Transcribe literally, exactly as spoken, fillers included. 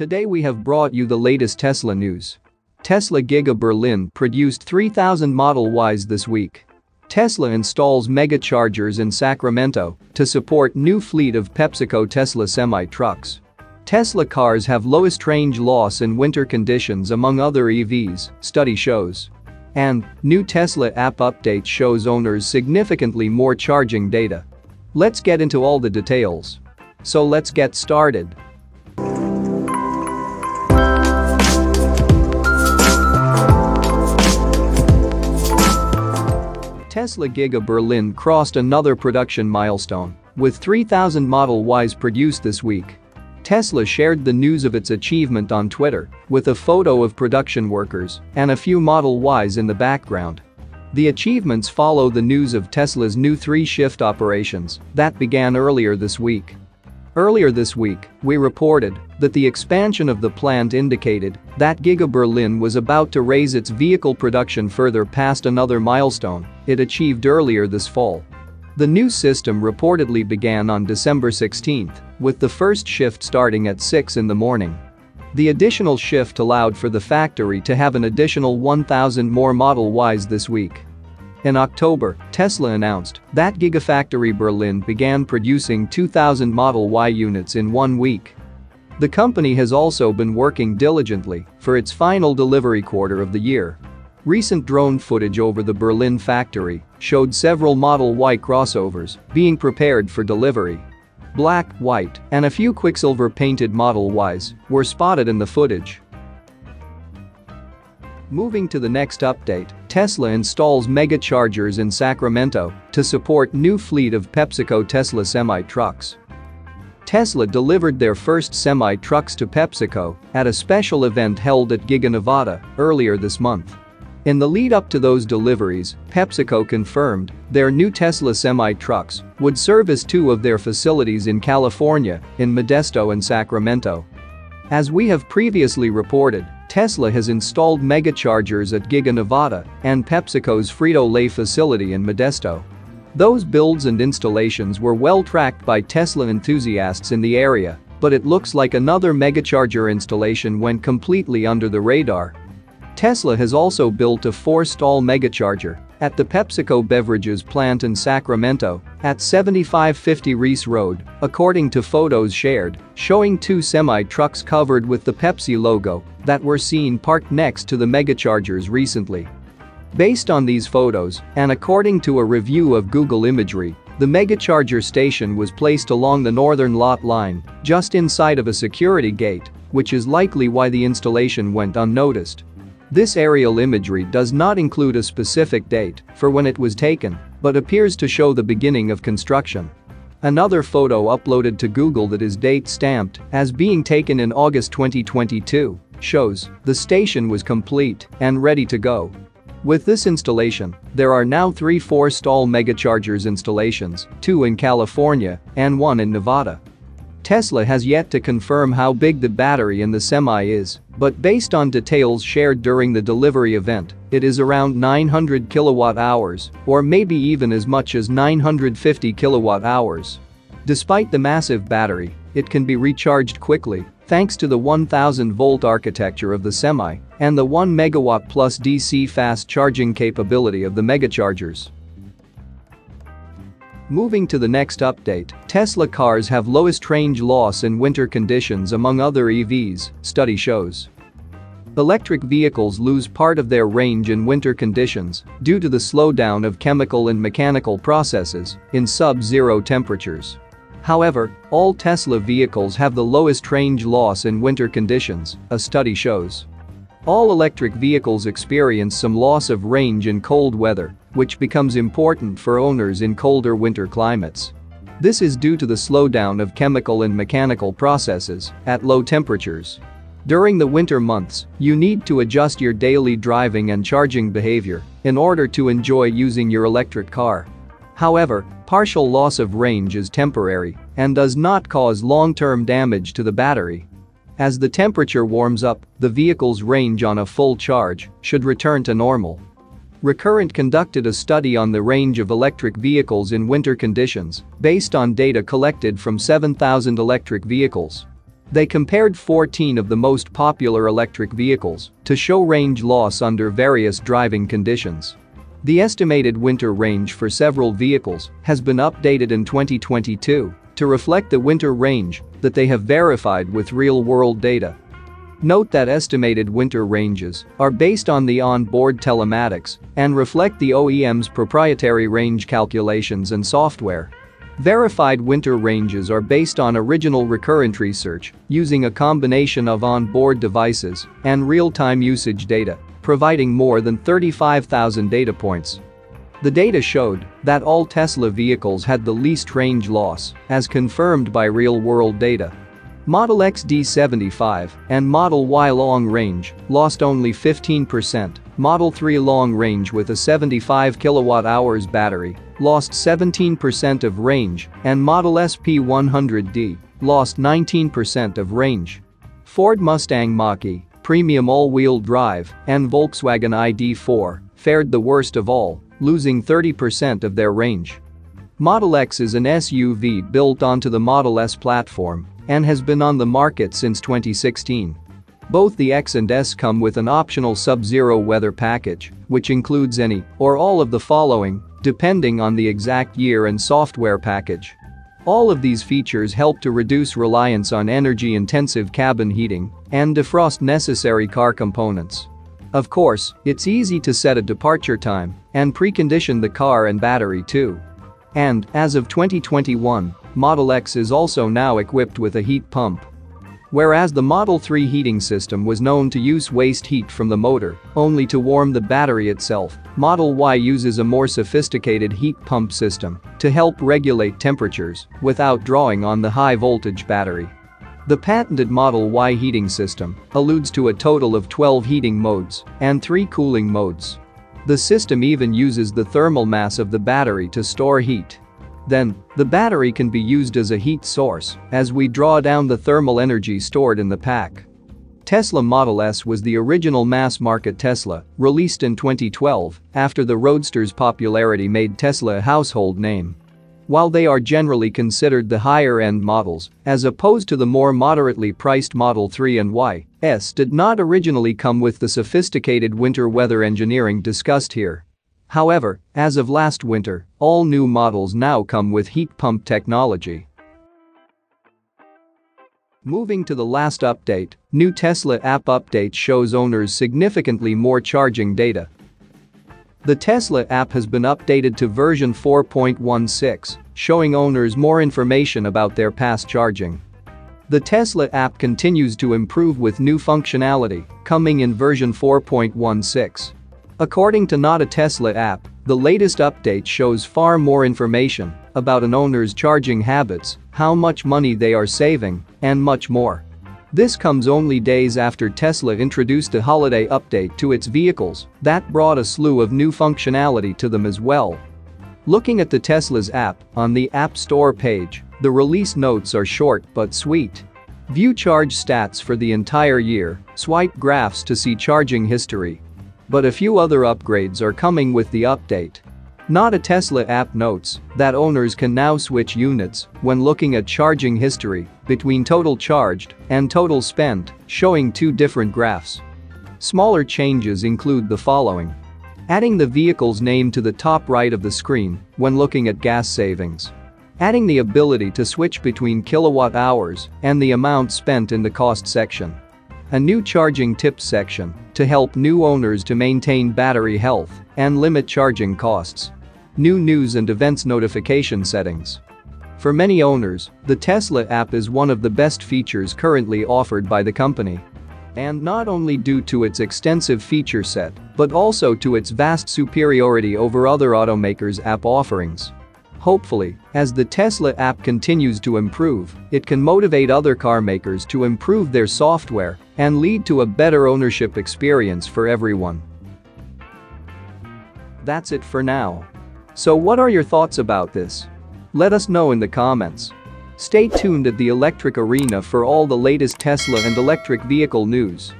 Today we have brought you the latest Tesla news. Tesla Giga Berlin produced three thousand Model Ys this week. Tesla installs Mega Chargers in Sacramento to support new fleet of PepsiCo Tesla semi-trucks. Tesla cars have lowest range loss in winter conditions among other E Vs, study shows. And new Tesla app update shows owners significantly more charging data. Let's get into all the details. So let's get started. Tesla Giga Berlin crossed another production milestone, with three thousand Model Ys produced this week. Tesla shared the news of its achievement on Twitter, with a photo of production workers and a few Model Ys in the background. The achievements follow the news of Tesla's new three-shift operations that began earlier this week. Earlier this week, we reported that the expansion of the plant indicated that Giga Berlin was about to raise its vehicle production further past another milestone it achieved earlier this fall. The new system reportedly began on December sixteenth, with the first shift starting at six in the morning. The additional shift allowed for the factory to have an additional one thousand more Model Ys this week. In October, Tesla announced that Gigafactory Berlin began producing two thousand Model Y units in one week. The company has also been working diligently for its final delivery quarter of the year. Recent drone footage over the Berlin factory showed several Model Y crossovers being prepared for delivery. Black, white, and a few Quicksilver-painted Model Ys were spotted in the footage. Moving to the next update, Tesla installs Mega Chargers in Sacramento to support new fleet of PepsiCo Tesla semi-trucks. Tesla delivered their first semi-trucks to PepsiCo at a special event held at Giga Nevada earlier this month. In the lead-up to those deliveries, PepsiCo confirmed their new Tesla semi-trucks would service two of their facilities in California, in Modesto and Sacramento. As we have previously reported, Tesla has installed Mega Chargers at Giga Nevada and PepsiCo's Frito-Lay facility in Modesto. Those builds and installations were well tracked by Tesla enthusiasts in the area, but it looks like another Mega Charger installation went completely under the radar. Tesla has also built a four-stall megacharger at the PepsiCo Beverages plant in Sacramento at seventy-five fifty Reese Road, according to photos shared, showing two semi-trucks covered with the Pepsi logo that were seen parked next to the megachargers recently. Based on these photos, and according to a review of Google Imagery, the megacharger station was placed along the northern lot line, just inside of a security gate, which is likely why the installation went unnoticed. This aerial imagery does not include a specific date for when it was taken, but appears to show the beginning of construction. Another photo uploaded to Google that is date-stamped as being taken in August twenty twenty-two shows the station was complete and ready to go. With this installation, there are now three four-stall megachargers installations, two in California and one in Nevada. Tesla has yet to confirm how big the battery in the semi is, but based on details shared during the delivery event, it is around nine hundred kilowatt hours, or maybe even as much as nine hundred fifty kilowatt hours. Despite the massive battery, it can be recharged quickly thanks to the one thousand volt architecture of the semi and the one megawatt plus D C fast charging capability of the megachargers. Moving to the next update, Tesla cars have lowest range loss in winter conditions among other E Vs, study shows. Electric vehicles lose part of their range in winter conditions due to the slowdown of chemical and mechanical processes in sub-zero temperatures. However, all Tesla vehicles have the lowest range loss in winter conditions, a study shows. All electric vehicles experience some loss of range in cold weather, which becomes important for owners in colder winter climates. This is due to the slowdown of chemical and mechanical processes at low temperatures. During the winter months, you need to adjust your daily driving and charging behavior in order to enjoy using your electric car. However, partial loss of range is temporary and does not cause long-term damage to the battery. As the temperature warms up, the vehicle's range on a full charge should return to normal. Recurrent conducted a study on the range of electric vehicles in winter conditions based on data collected from seven thousand electric vehicles. They compared fourteen of the most popular electric vehicles to show range loss under various driving conditions. The estimated winter range for several vehicles has been updated in twenty twenty-two to reflect the winter range that they have verified with real-world data. Note that estimated winter ranges are based on the onboard telematics and reflect the O E M's proprietary range calculations and software. Verified winter ranges are based on original Recurrent research using a combination of onboard devices and real-time usage data, providing more than thirty-five thousand data points. The data showed that all Tesla vehicles had the least range loss, as confirmed by real-world data. Model X D seventy-five and Model Y long range lost only fifteen percent, Model three long range with a seventy-five kilowatt hours battery lost seventeen percent of range, and Model S P one hundred D lost nineteen percent of range. Ford Mustang Mach-E premium all-wheel drive and Volkswagen I D four fared the worst of all, losing thirty percent of their range. Model X is an S U V built onto the Model S platform and has been on the market since twenty sixteen. Both the X and S come with an optional sub-zero weather package, which includes any or all of the following, depending on the exact year and software package. All of these features help to reduce reliance on energy-intensive cabin heating and defrost necessary car components. Of course, it's easy to set a departure time and precondition the car and battery too. And, as of twenty twenty-one, Model X is also now equipped with a heat pump. Whereas the Model three heating system was known to use waste heat from the motor only to warm the battery itself, Model Y uses a more sophisticated heat pump system to help regulate temperatures without drawing on the high-voltage battery. The patented Model Y heating system alludes to a total of twelve heating modes and three cooling modes. The system even uses the thermal mass of the battery to store heat. Then, the battery can be used as a heat source as we draw down the thermal energy stored in the pack. Tesla Model S was the original mass-market Tesla, released in twenty twelve, after the Roadster's popularity made Tesla a household name. While they are generally considered the higher-end models, as opposed to the more moderately priced Model three and Y, S did not originally come with the sophisticated winter weather engineering discussed here. However, as of last winter, all new models now come with heat pump technology. Moving to the last update, new Tesla app update shows owners significantly more charging data. The Tesla app has been updated to version four point one six, showing owners more information about their past charging. The Tesla app continues to improve with new functionality, coming in version four point one six. According to Not a Tesla app, the latest update shows far more information about an owner's charging habits, how much money they are saving, and much more. This comes only days after Tesla introduced a holiday update to its vehicles that brought a slew of new functionality to them as well. Looking at the Tesla's app on the App Store page, the release notes are short but sweet. View charge stats for the entire year, swipe graphs to see charging history. But a few other upgrades are coming with the update. Not a Tesla app notes that owners can now switch units when looking at charging history between total charged and total spent, showing two different graphs. Smaller changes include the following. Adding the vehicle's name to the top right of the screen when looking at gas savings. Adding the ability to switch between kilowatt hours and the amount spent in the cost section. A new charging tips section to help new owners to maintain battery health and limit charging costs. New news and events notification settings. For many owners, the Tesla app is one of the best features currently offered by the company. And not only due to its extensive feature set, but also to its vast superiority over other automakers' app offerings. Hopefully, as the Tesla app continues to improve, it can motivate other car makers to improve their software and lead to a better ownership experience for everyone. That's it for now. So what are your thoughts about this? Let us know in the comments. Stay tuned at the electric arena for all the latest Tesla and electric vehicle news.